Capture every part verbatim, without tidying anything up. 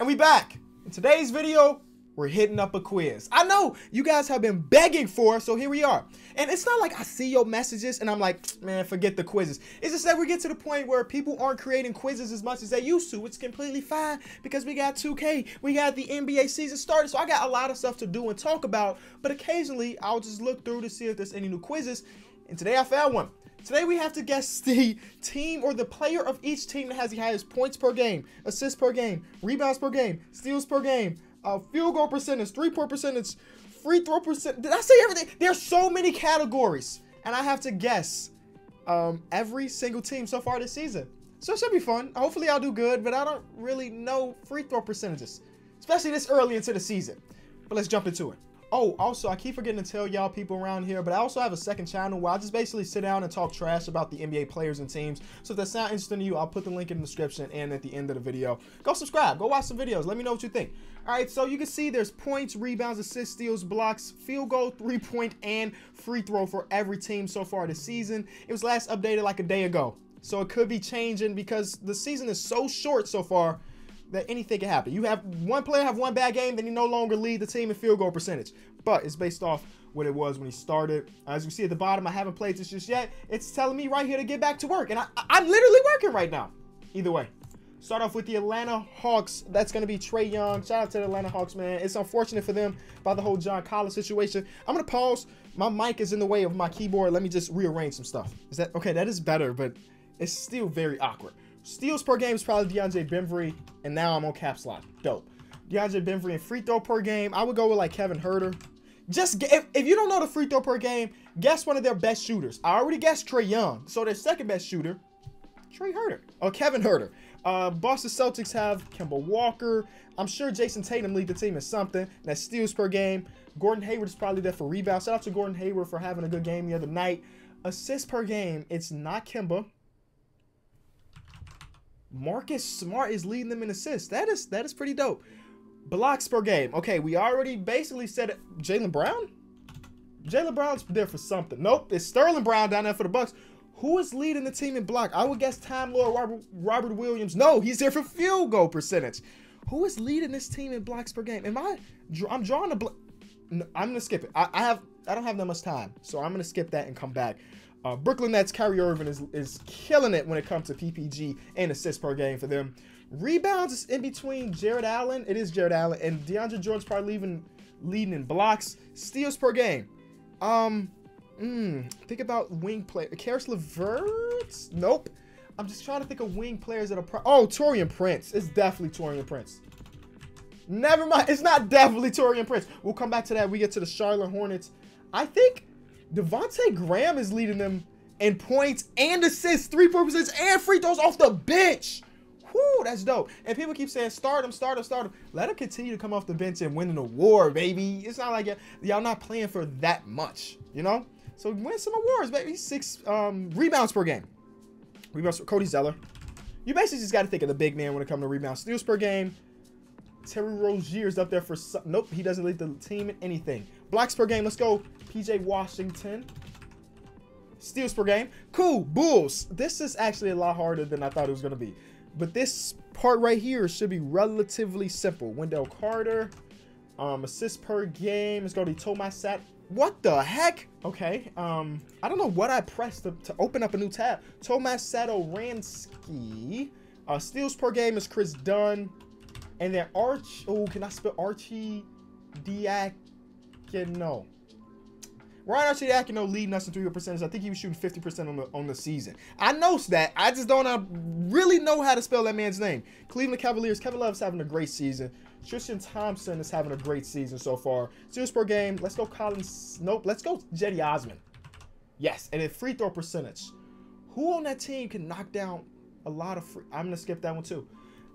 And we back. In today's video, we're hitting up a quiz. I know you guys have been begging for it, so here we are. And it's not like I see your messages and I'm like, man, forget the quizzes. It's just that we get to the point where people aren't creating quizzes as much as they used to. It's completely fine because we got two K, we got the N B A season started, so I got a lot of stuff to do and talk about. But occasionally, I'll just look through to see if there's any new quizzes. And today I found one. Today we have to guess the team or the player of each team that has the highest points per game, assists per game, rebounds per game, steals per game, uh, field goal percentage, three-point percentage, free throw percentage. Did I say everything? There's so many categories, and I have to guess um, every single team so far this season. So it should be fun. Hopefully I'll do good, but I don't really know free throw percentages, especially this early into the season. But let's jump into it. Oh, also, I keep forgetting to tell y'all people around here, but I also have a second channel where I just basically sit down and talk trash about the N B A players and teams. So if that sounds interesting to you, I'll put the link in the description and at the end of the video. Go subscribe. Go watch some videos. Let me know what you think. All right, so you can see there's points, rebounds, assists, steals, blocks, field goal, three-point, and free throw for every team so far this season. It was last updated like a day ago, so it could be changing because the season is so short so far that anything can happen. You have one player have one bad game, then you no longer lead the team in field goal percentage. But it's based off what it was when he started. As you see at the bottom, I haven't played this just yet. It's telling me right here to get back to work, and I, I'm literally working right now. Either way, start off with the Atlanta Hawks. That's going to be Trey Young. Shout out to the Atlanta Hawks, man. It's unfortunate for them by the whole John Collins situation. I'm going to pause. My mic is in the way of my keyboard. Let me just rearrange some stuff. Is that okay? That is better, but it's still very awkward. Steals per game is probably DeAndre Bembry, and now I'm on caps lock. Dope. DeAndre Bembry and free throw per game, I would go with like Kevin Huerter. Just if, if you don't know the free throw per game, guess one of their best shooters. I already guessed Trey Young, so their second best shooter, Trey Huerter or Kevin Huerter. Uh, Boston Celtics have Kemba Walker. I'm sure Jason Tatum lead the team in something. That's steals per game. Gordon Hayward is probably there for rebounds. Shout out to Gordon Hayward for having a good game the other night. Assists per game, it's not Kemba. Marcus Smart is leading them in assists. That is that is pretty dope. Blocks per game. Okay, we already basically said it. Jaylen Brown? Jaylen Brown's there for something. Nope, it's Sterling Brown down there for the Bucks. Who is leading the team in block? I would guess Time Lord Robert, Robert Williams. No, he's there for field goal percentage. Who is leading this team in blocks per game? Am I? I'm drawing a bl- no, I'm gonna skip it. I, I have I don't have that much time, so I'm gonna skip that and come back. Uh, Brooklyn Nets, Kyrie Irving is, is killing it when it comes to P P G and assists per game for them. Rebounds is in between Jared Allen. It is Jared Allen. And DeAndre Jordan's probably leaving, leading in blocks. Steals per game. Um, mm, think about wing player. Karis LeVert? Nope. I'm just trying to think of wing players that are pro Oh, Taurean Prince. It's definitely Taurean Prince. Never mind. It's not definitely Taurean Prince. We'll come back to that. We get to the Charlotte Hornets. I think Devontae Graham is leading them in points and assists, three-point percentage, and free throws off the bench. Whoo, that's dope. And people keep saying, start him, start him, start him. Let him continue to come off the bench and win an award, baby. It's not like y'all not playing for that much, you know? So win some awards, baby. Six um, rebounds per game. Rebounds for Cody Zeller. You basically just got to think of the big man when it comes to rebounds. Steals per game. Terry Rozier is up there for some. Nope, he doesn't lead the team in anything. Blocks per game. Let's go. P J Washington. Steals per game. Cool. Bulls. This is actually a lot harder than I thought it was going to be. But this part right here should be relatively simple. Wendell Carter. Um, assists per game. Let's go to Tomáš Sat. What the heck? Okay. Um, I don't know what I pressed to, to open up a new tab. Tomáš Satoranský. Uh, steals per game is Chris Dunn. And then Arch, oh, can I spell Arcidiacono? Ryan Arcidiacono leading us in three-point percentage. I think he was shooting fifty percent on the on the season. I know that. I just don't I really know how to spell that man's name. Cleveland Cavaliers. Kevin Love is having a great season. Tristan Thompson is having a great season so far. Steals per game. Let's go Collins. Nope. Let's go Cedi Osman. Yes. And then free throw percentage. Who on that team can knock down a lot of free? I'm gonna skip that one too.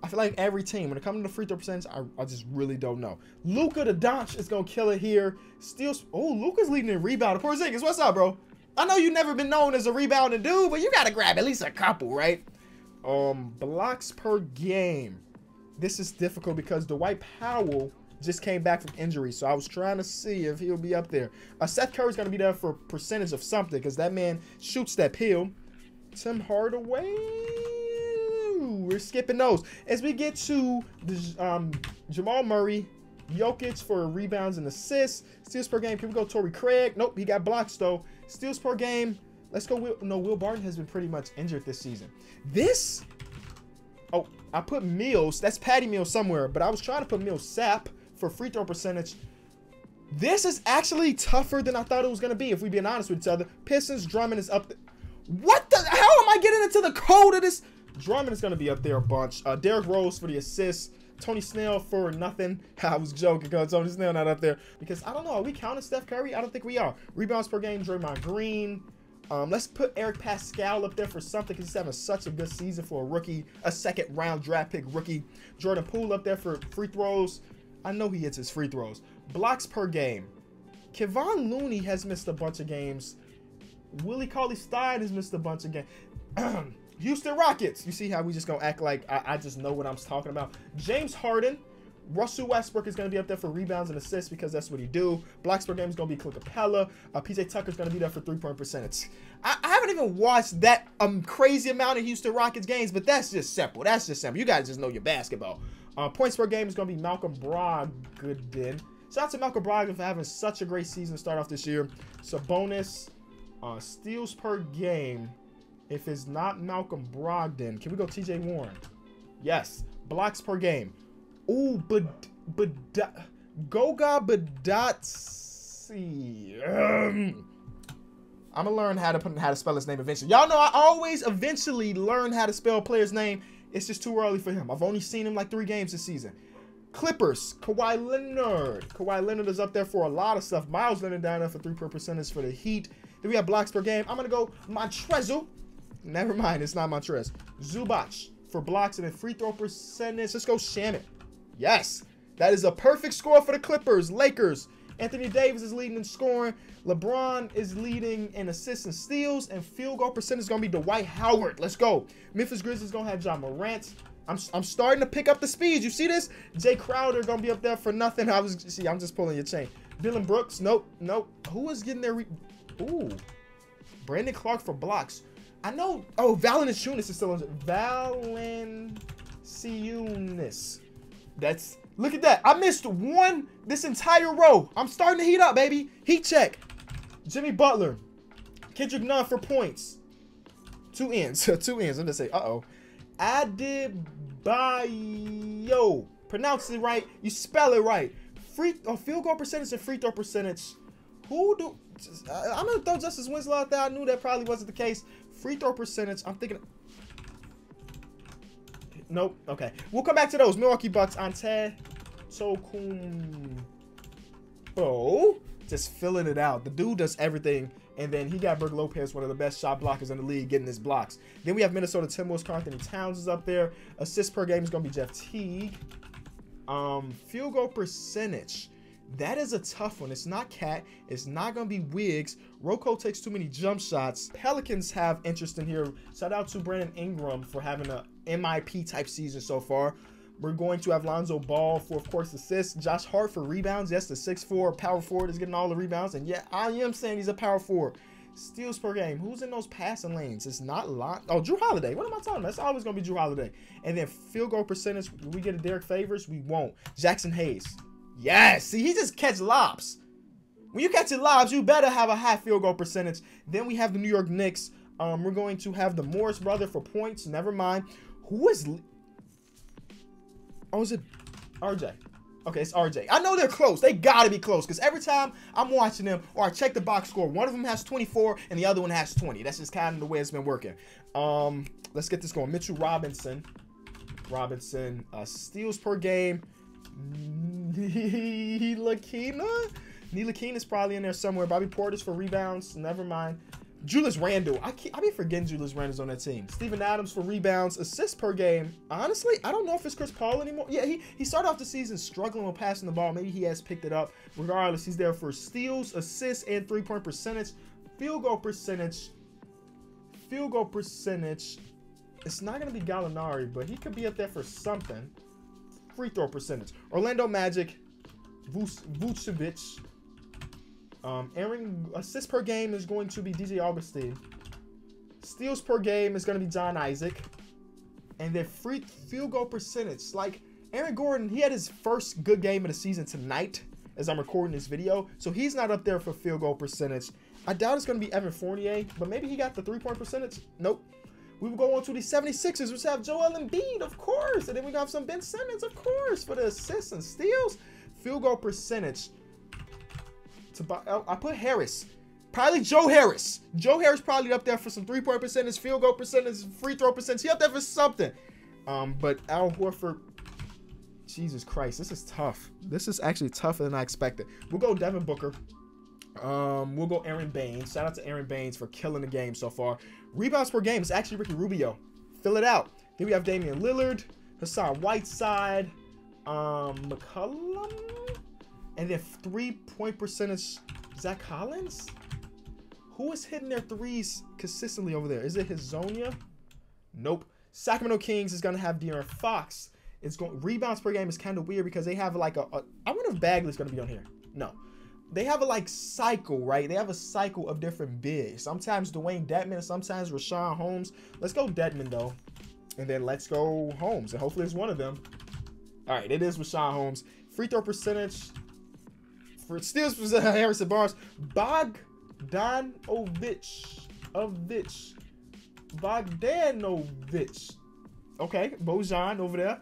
I feel like every team, when it comes to the free throw percentage, I, I just really don't know. Luka Doncic is going to kill it here. Steals. Oh, Luka's leading in rebound. Porzingis, what's up, bro? I know you've never been known as a rebounding dude, but you got to grab at least a couple, right? Um, Blocks per game. This is difficult because Dwight Powell just came back from injury, so I was trying to see if he'll be up there. Uh, Seth Curry's going to be there for percentage of something because that man shoots that pill. Tim Hardaway. We're skipping those. As we get to the, um, Jamal Murray, Jokic for rebounds and assists. Steals per game. Can we go Torrey Craig? Nope, he got blocks, though. Steals per game. Let's go. Will, no, Will Barton has been pretty much injured this season. This... Oh, I put Mills. That's Patty Mills somewhere, but I was trying to put Mills Sap for free throw percentage. This is actually tougher than I thought it was going to be, if we're being honest with each other. Pistons, Drummond is up. What the? How am I getting into the cold of this? Drummond is going to be up there a bunch. Uh, Derrick Rose for the assist. Tony Snell for nothing. I was joking, because Tony Snell not up there. Because, I don't know, are we counting Steph Curry? I don't think we are. Rebounds per game, Draymond Green. Um, let's put Eric Pascal up there for something, because he's having such a good season for a rookie, a second round draft pick rookie. Jordan Poole up there for free throws. I know he hits his free throws. Blocks per game. Kevon Looney has missed a bunch of games. Willie Cauley-Stein has missed a bunch of games. Houston Rockets. You see how we just going to act like I, I just know what I'm talking about. James Harden. Russell Westbrook is going to be up there for rebounds and assists, because that's what he do. Blocks per game is going to be Clint Capella. Uh, P J Tucker is going to be there for three-point percentage. I, I haven't even watched that um crazy amount of Houston Rockets games, but that's just simple. That's just simple. You guys just know your basketball. Uh, points per game is going to be Malcolm Brogdon. Shout out to Malcolm Brogdon for having such a great season to start off this year. Sabonis, uh, steals per game. If it's not Malcolm Brogdon, can we go T J Warren? Yes. Blocks per game. Ooh, but but Goga Bitadze. Um, I'm gonna learn how to put how to spell his name eventually. Y'all know I always eventually learn how to spell a player's name. It's just too early for him. I've only seen him like three games this season. Clippers, Kawhi Leonard. Kawhi Leonard is up there for a lot of stuff. Miles Leonard down there for three-point percentage for the Heat. Then we have blocks per game. I'm gonna go Montrezl. Never mind, it's not Montrez. Zubac for blocks and a free throw percentage. Let's go Shaman. Yes, that is a perfect score for the Clippers. Lakers, Anthony Davis is leading in scoring. LeBron is leading in assists and steals. And field goal percentage is going to be Dwight Howard. Let's go. Memphis Grizzlies going to have Ja Morant. I'm, I'm starting to pick up the speed. You see this? Jay Crowder going to be up there for nothing. I was see, I'm just pulling your chain. Dylan Brooks. Nope, nope. Who is getting their... Re Ooh. Brandon Clark for blocks. I know... Oh, Valančiūnas is still on. Valančiūnas. That's, look at that. I missed one this entire row. I'm starting to heat up, baby. Heat check. Jimmy Butler. Kendrick Nunn for points. Two ends. Two ends. I'm going to say, uh-oh. Adebayo. Pronounce it right. You spell it right. Free oh, field goal percentage and free throw percentage. Who do... I'm going to throw Justice Winslow out there. I knew that probably wasn't the case. Free throw percentage. I'm thinking... Nope. Okay. We'll come back to those. Milwaukee Bucks. Antetokounmpo. Just filling it out. The dude does everything. And then he got Brook Lopez, one of the best shot blockers in the league, getting his blocks. Then we have Minnesota Timberwolves. Karl Anthony Towns is up there. Assists per game is going to be Jeff Teague. Um, field goal percentage. That is a tough one. It's not Cat. It's not going to be Wiggs. Rocco takes too many jump shots. Pelicans have interest in here. Shout out to Brandon Ingram for having a M I P type season so far. We're going to have Lonzo Ball for, of course, assists. Josh Hart for rebounds. Yes, the six foot four power forward is getting all the rebounds. And yeah, I am saying he's a power forward. Steals per game. Who's in those passing lanes? It's not Lon. Oh, Drew Holiday. What am I talking about? It's always going to be Drew Holiday. And then field goal percentage. Will we get a Derek Favors? We won't. Jackson Hayes. Yes. See, he just catch lobs. When you catch your lobs, you better have a high field goal percentage. Then we have the New York Knicks. Um, we're going to have the Morris brother for points. Never mind. Who is... Oh, is it R J? Okay, it's R J. I know they're close. They gotta be close, because every time I'm watching them or I check the box score, one of them has twenty-four and the other one has twenty. That's just kind of the way it's been working. Um, let's get this going. Mitchell Robinson. Robinson uh, steals per game. Ntilikina? Ntilikina is probably in there somewhere. Bobby Portis for rebounds. Never mind. Julius Randle. I keep, I be forgetting Julius Randle's on that team. Steven Adams for rebounds, assists per game. Honestly, I don't know if it's Chris Paul anymore. Yeah, he, he started off the season struggling with passing the ball. Maybe he has picked it up. Regardless, he's there for steals, assists, and three-point percentage. Field goal percentage. Field goal percentage. It's not going to be Gallinari, but he could be up there for something. Free throw percentage. Orlando Magic. Vucevic. Um, Aaron, assists per game is going to be D J Augustine. Steals per game is going to be John Isaac. and their free field goal percentage. Like Aaron Gordon, he had his first good game of the season tonight as I'm recording this video, so he's not up there for field goal percentage. I doubt it's going to be Evan Fournier, but maybe he got the three-point percentage. Nope. We will go on to the seventy-sixers, which have Joel Embiid, of course. And then we have some Ben Simmons, of course, for the assists and steals. Field goal percentage. I put Harris. Probably Joe Harris. Joe Harris probably up there for some three-point percentage, field goal percentage, free throw percentage. He up there for something. Um, but Al Horford, Jesus Christ, this is tough. This is actually tougher than I expected. We'll go Devin Booker. Um, we'll go Aaron Baines. Shout out to Aaron Baines for killing the game so far. Rebounds per game is actually Ricky Rubio. Fill it out. Then we have Damian Lillard, Hassan Whiteside, um, McCollum, and then three-point percentage, Zach Collins? Who is hitting their threes consistently over there? Is it Hezonja? Nope. Sacramento Kings is going to have De'Aaron Fox. It's going Rebounds per game is kind of weird because they have like a, a I wonder if Bagley's going to be on here. No. They have a like cycle, right? They have a cycle of different bigs. Sometimes Dwayne Dedmon, sometimes Rashawn Holmes. Let's go Dedmon though, and then let's go Holmes, and hopefully it's one of them. All right, it is Rashawn Holmes. Free throw percentage for steals for Harrison Barnes. Bogdanovich, Ovich, Bogdanovich. Okay, Bojan over there.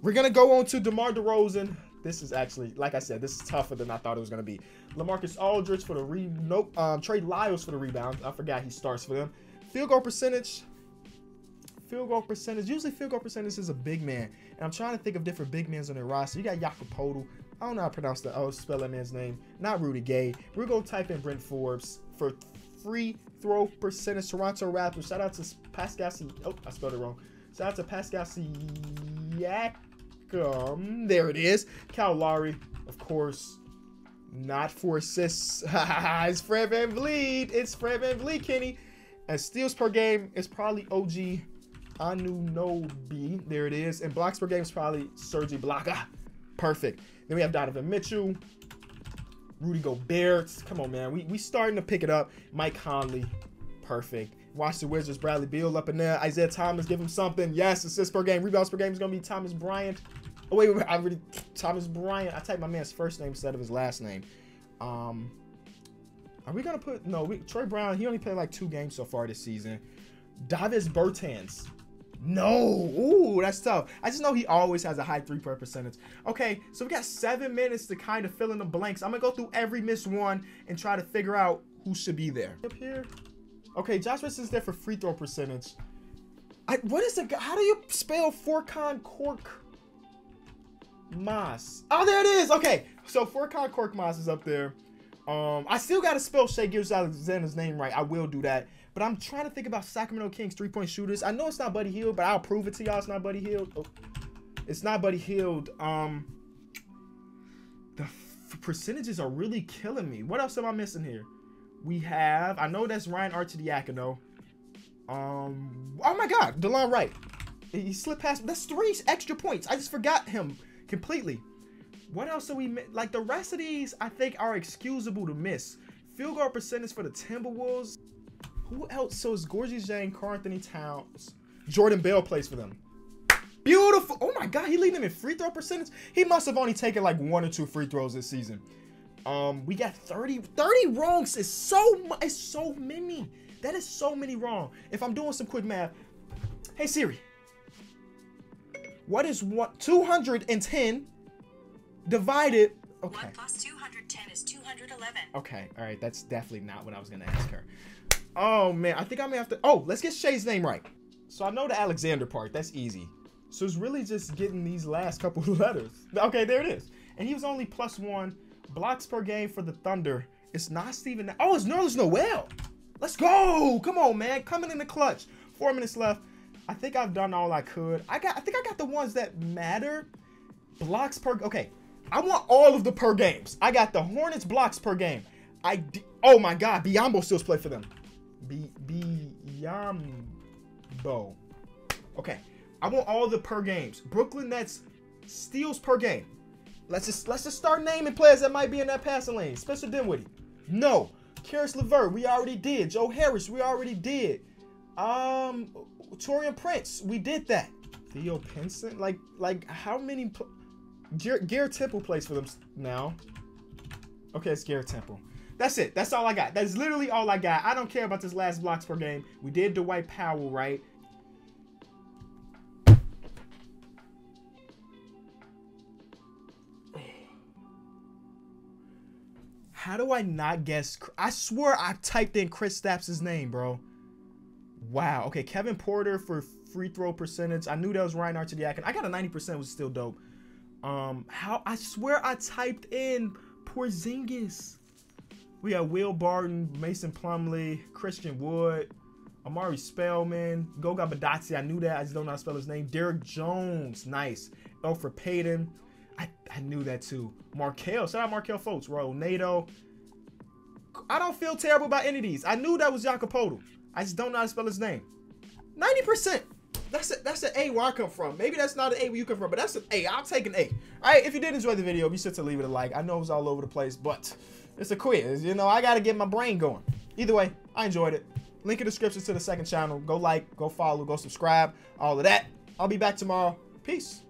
We're gonna go on to DeMar DeRozan. This is actually, like I said, this is tougher than I thought it was going to be. LaMarcus Aldridge for the re... Nope. Um, Trey Lyles for the rebound. I forgot he starts for them. Field goal percentage. Field goal percentage. Usually field goal percentage is a big man. And I'm trying to think of different big men on their roster. You got Jakob Poeltl. I don't know how to pronounce that. I'll spell that man's name. Not Rudy Gay. We're going to type in Brent Forbes for free throw percentage. Toronto Raptors. Shout out to Pascal C... Oh, I spelled it wrong. Shout out to Pascal Siak. Um, there it is. Kyle Lowry, of course, not for assists. It's Fred VanVleet. It's Fred VanVleet, Kenny. And steals per game is probably O G Anunoby. There it is. And blocks per game is probably Serge Ibaka. Perfect. Then we have Donovan Mitchell, Rudy Gobert. Come on, man. We we starting to pick it up. Mike Conley. Perfect. Watch the Wizards. Bradley Beal up in there. Isaiah Thomas, give him something. Yes, assists per game. Rebounds per game is going to be Thomas Bryant. Oh, wait, wait, wait. I really, Thomas Bryant. I typed my man's first name instead of his last name. Um, are we going to put... No, we, Troy Brown, he only played like two games so far this season. Davis Bertans. No. Ooh, that's tough. I just know he always has a high three-point percentage. Okay, so we got seven minutes to kind of fill in the blanks. I'm going to go through every missed one and try to figure out who should be there. Up here. Okay, Josh Richardson's there for free throw percentage. I, what is the... How do you spell Furkan Korkmaz? Oh, there it is. Okay, so Furkan Korkmaz is up there. Um, I still got to spell Shai Gilgeous-Alexander's name right. I will do that. But I'm trying to think about Sacramento Kings three-point shooters. I know it's not Buddy Hield, but I'll prove it to y'all. It's not Buddy Hield. Oh, it's not Buddy Hield. Um, the f percentages are really killing me. What else am I missing here? We have, I know that's Ryan Arcidiacono. Um, oh my God, DeLon Wright. He slipped past, that's three extra points. I just forgot him completely. What else are we, like the rest of these, I think are excusable to miss. Field goal percentage for the Timberwolves. Who else? So it's Gorgis Jang, Karl-Anthony Towns. Jordan Bell plays for them. Beautiful. Oh my God, he leading them in free throw percentage. He must have only taken like one or two free throws this season. Um, we got thirty, thirty wrongs. It's so, it's so many. That is so many wrong. If I'm doing some quick math, hey Siri, what is what two hundred ten divided? Okay. One plus two hundred ten is two hundred eleven. Okay. All right. That's definitely not what I was going to ask her. Oh man. I think I may have to, oh, let's get Shai's name right. So I know the Alexander part. That's easy. So it's really just getting these last couple of letters. Okay. There it is. And he was only plus one. Blocks per game for the Thunder. It's not Steven. Oh, it's Nerlens Noel. Let's go. Come on, man. Coming in the clutch. Four minutes left. I think I've done all I could. I got. I think I got the ones that matter. Blocks per. Okay. I want all of the per games. I got the Hornets blocks per game. I. D oh my God. Biyombo still plays for them. B Biyombo. Okay. I want all the per games. Brooklyn Nets steals per game. Let's just let's just start naming players that might be in that passing lane. Spencer Dinwiddie. No. Karis LeVert, we already did. Joe Harris, we already did. Um Taurean Prince, we did that. Theo Pinson? Like, like how many... Garrett Ger Temple plays for them now. Okay, it's Garrett Temple. That's it. That's all I got. That's literally all I got. I don't care about this last blocks per game. We did Dwight Powell, right? How do I not guess? I swear I typed in Kristaps' name, bro. Wow. Okay, Kevin Porter for free throw percentage. I knew that was Ryan Arcidiacono. I got a ninety percent, which is still dope. Um, how I swear I typed in Porzingis. We got Will Barton, Mason Plumlee, Christian Wood, Amari Spellman, Goga Bitadze. I knew that. I just don't know how to spell his name. Derek Jones. Nice. Elfrid Payton. I, I knew that too. Markel. Shout out Markel Fultz. Royal Nato. I don't feel terrible about any of these. I knew that was Jakopoto. I just don't know how to spell his name. ninety percent. That's a, that's an A where I come from. Maybe that's not an A where you come from, but that's an A. I'll take an A. All right, if you did enjoy the video, be sure to leave it a like. I know it was all over the place, but it's a quiz. You know, I got to get my brain going. Either way, I enjoyed it. Link in the description to the second channel. Go like, go follow, go subscribe, all of that. I'll be back tomorrow. Peace.